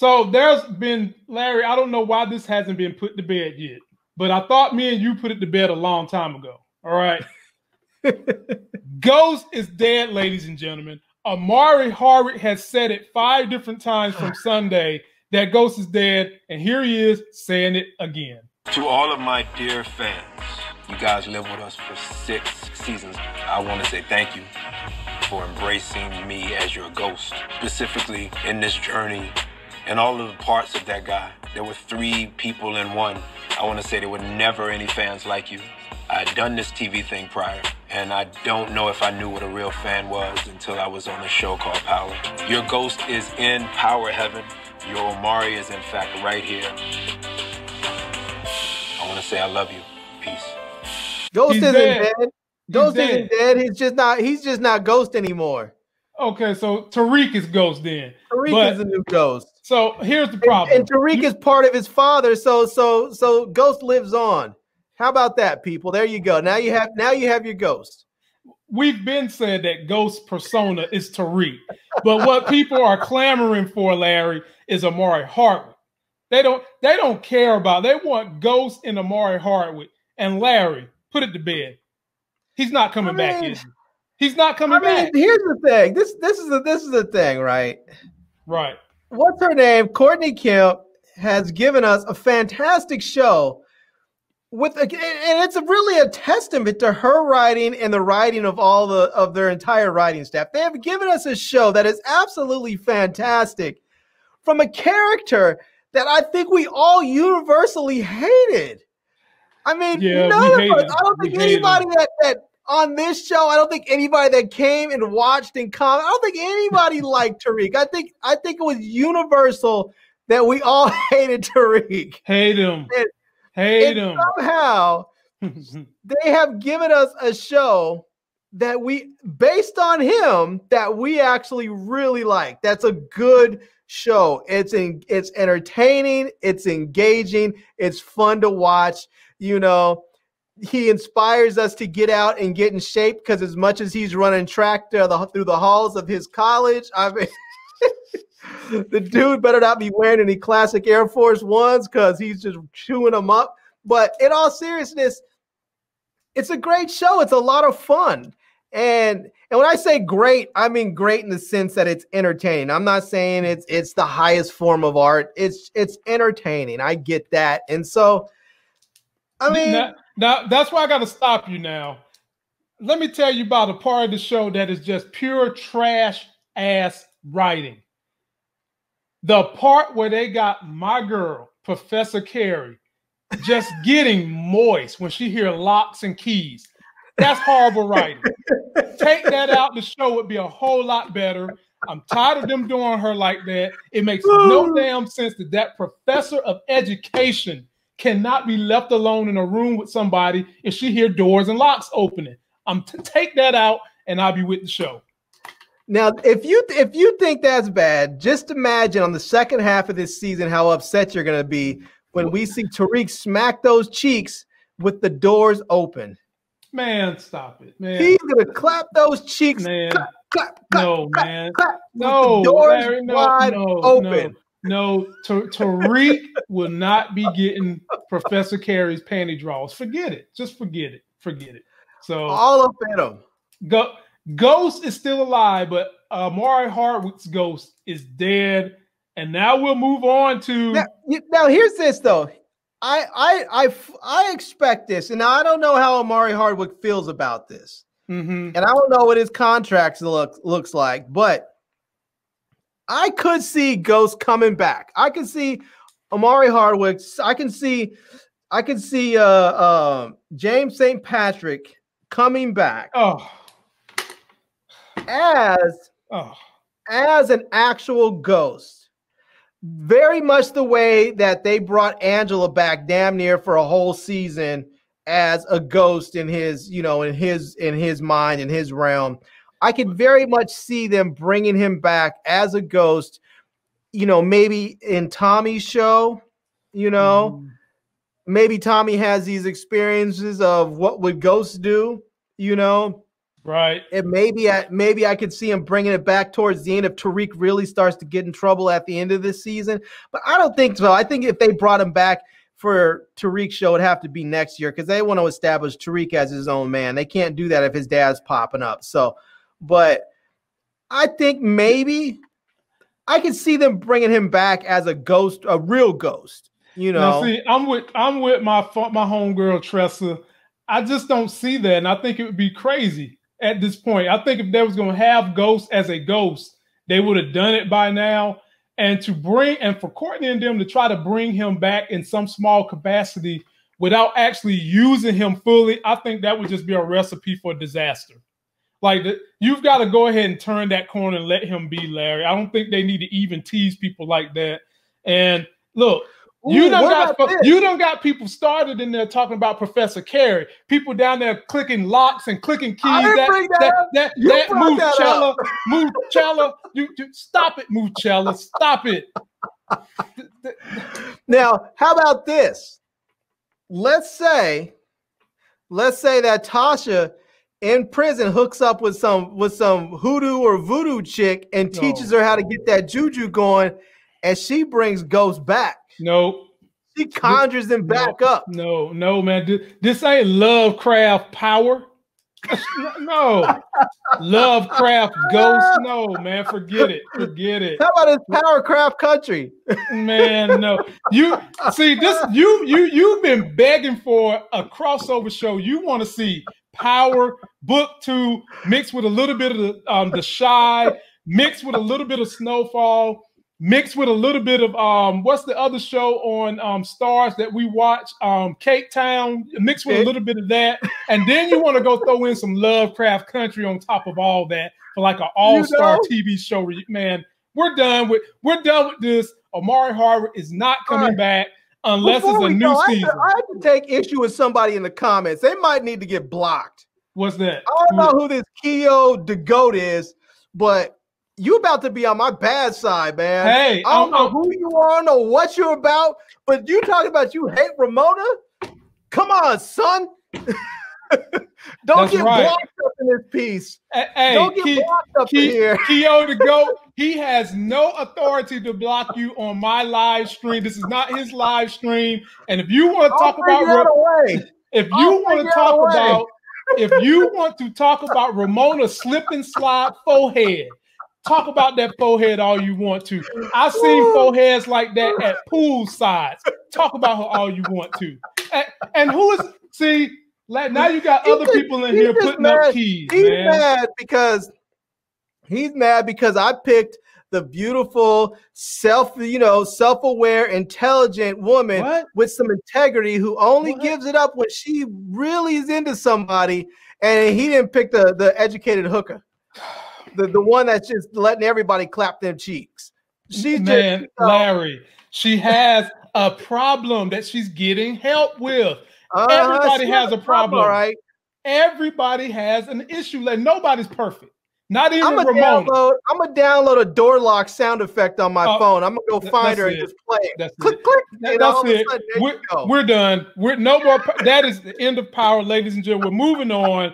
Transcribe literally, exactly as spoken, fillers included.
So there's been, Larry, I don't know why this hasn't been put to bed yet, but I thought me and you put it to bed a long time ago. All right. Ghost is dead, ladies and gentlemen. Omari Hardwick has said it five different times from Sunday that Ghost is dead, and here he is saying it again. To all of my dear fans, you guys live with us for six seasons. I want to say thank you for embracing me as your ghost, specifically in this journey and all of the parts of that guy. There were three people in one. I want to say there were never any fans like you. I'd done this T V thing prior, and I don't know if I knew what a real fan was until I was on a show called Power. Your ghost is in Power Heaven. Your Omari is, in fact, right here. I want to say I love you. Peace. Ghost he's isn't dead. dead. Ghost dead. isn't dead. He's just not. He's just not Ghost anymore. Okay, so Tariq is Ghost then. Tariq but, is the new Ghost. So here's the problem. And, and Tariq you, is part of his father. So so so Ghost lives on. How about that, people? There you go. Now you have now you have your ghost. We've been said that Ghost persona is Tariq, but what people are clamoring for, Larry, is Omari Hardwick. They don't they don't care about. They want Ghost and Omari Hardwick. And Larry, put it to bed. He's not coming I mean, back. Is he? He's not coming I mean, back. Here's the thing. This this is the this is the thing, right? Right. What's her name? Courtney Kemp has given us a fantastic show. With a, and it's a really a testament to her writing and the writing of all the of their entire writing staff. They have given us a show that is absolutely fantastic from a character that I think we all universally hated. I mean, yeah, none of us. I don't think anybody that, that on this show, I don't think anybody that came and watched and commented, I don't think anybody liked Tariq. I think I think it was universal that we all hated Tariq. Hate him. And, Hate and somehow they have given us a show that we, based on him, that we actually really like. That's a good show. It's in, it's entertaining. It's engaging. It's fun to watch. You know, he inspires us to get out and get in shape because as much as he's running track through the, through the halls of his college, I mean. The dude better not be wearing any classic Air Force Ones because he's just chewing them up. But in all seriousness, it's a great show. It's a lot of fun. And and when I say great, I mean great in the sense that it's entertaining. I'm not saying it's it's the highest form of art. It's it's entertaining. I get that. And so, I mean. Now, now that's why I got to stop you now. Let me tell you about a part of the show that is just pure trash ass writing. The part where they got my girl, Professor Carey, just getting moist when she hear locks and keys. That's horrible writing. Take that out. The show would be a whole lot better. I'm tired of them doing her like that. It makes no damn sense that that professor of education cannot be left alone in a room with somebody if she hear doors and locks opening. I'm to take that out and I'll be with the show. Now, if you if you think that's bad, just imagine on the second half of this season how upset you're going to be when we see Tariq smack those cheeks with the doors open. Man, stop it, man. He's going to clap those cheeks. Man. Clap, clap, clap, no, clap, man. Clap, no, the doors Larry, no, wide no, open. No, no. Tariq will not be getting Professor Carey's panty draws. Forget it. Just forget it. Forget it. So all up at him. Go. Ghost is still alive, but Omari uh, Hardwick's ghost is dead. And now we'll move on to now. now here's this though. I I I I expect this, and now I don't know how Omari Hardwick feels about this, mm-hmm. and I don't know what his contracts look looks like, but I could see Ghost coming back. I could see Omari Hardwick. I can see I can see uh, uh, James Saint Patrick coming back. Oh. As, oh. as an actual ghost, very much the way that they brought Angela back damn near for a whole season as a ghost in his, you know, in his, in his mind, in his realm. I could very much see them bringing him back as a ghost, you know, maybe in Tommy's show, you know, mm. maybe Tommy has these experiences of what would ghosts do, you know, Right. And maybe I, maybe I could see him bringing it back towards the end if Tariq really starts to get in trouble at the end of this season. But I don't think so. I think if they brought him back for Tariq's show, it'd have to be next year because they want to establish Tariq as his own man. They can't do that if his dad's popping up. So, but I think maybe I could see them bringing him back as a ghost, a real ghost. You know, now see, I'm with I'm with my my homegirl Tressa. I just don't see that, and I think it would be crazy. At this point, I think if they was going to have ghosts as a ghost, they would have done it by now. And to bring and for Courtney and them to try to bring him back in some small capacity without actually using him fully, I think that would just be a recipe for disaster. Like, the, you've got to go ahead and turn that corner and let him be Larry. I don't think they need to even tease people like that. And look, Ooh, you done got this? you done got people started in there talking about Professor Carey. People down there clicking locks and clicking keys. I didn't bring that up. That Moochella, Moochella, you, you stop it, Moochella, stop it. Now, how about this? Let's say, let's say that Tasha in prison hooks up with some with some hoodoo or voodoo chick and no. teaches her how to get that juju going, and she brings ghosts back. No, she conjures them back no, up. No, no, man, this ain't Lovecraft power. No, Lovecraft ghost. No, man, forget it, forget it. How about this Powercraft Country? Man, no, you see this. You you you've been begging for a crossover show. You want to see Power Book Two mixed with a little bit of the, um, the Shy, mixed with a little bit of Snowfall. Mixed with a little bit of um, what's the other show on um, Stars that we watch, um, Cape Town. Mixed with a little bit of that, and then you want to go throw in some Lovecraft Country on top of all that for like an all-star you know? T V show. Man, we're done with we're done with this. Omari Hardwick is not coming right. back unless Before it's a new go, season. I have to take issue with somebody in the comments. They might need to get blocked. What's that? I don't know who this Keo the Goat is, but. You about to be on my bad side, man. Hey, I don't um, know who you are, I don't know what you're about, but you talking about you hate Ramona? Come on, son. Don't get right. blocked up in this piece. Hey, don't get Ke blocked up Ke in here. Keo the Goat, he has no authority to block you on my live stream. This is not his live stream. And if you want to talk about if you want to talk away. about if you want to talk about Ramona slip and slide forehead. Talk about that forehead all you want to. I've seen foreheads like that at poolsides. Talk about her all you want to. And, and who is, see, like, now you got other people in here putting up keys, man. He's mad because, he's mad because I picked the beautiful, self, you know, self-aware, intelligent woman what? with some integrity who only what? gives it up when she really is into somebody, and he didn't pick the, the educated hooker. The, the one that's just letting everybody clap their cheeks. She's Man, just, you know, Larry, she has a problem that she's getting help with. Uh, Everybody has a problem. problem. All right. Everybody has an issue. Like, nobody's perfect. Not even I'm a Ramona. Download, I'm going to download a door lock sound effect on my uh, phone. I'm going to go find her it. and just play it. That's click, it. click. That, that's it. Sudden, we're, we're done. We're no more. That is the end of Power, ladies and gentlemen. We're moving on.